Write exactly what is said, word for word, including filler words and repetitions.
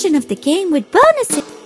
version of the game with bonuses.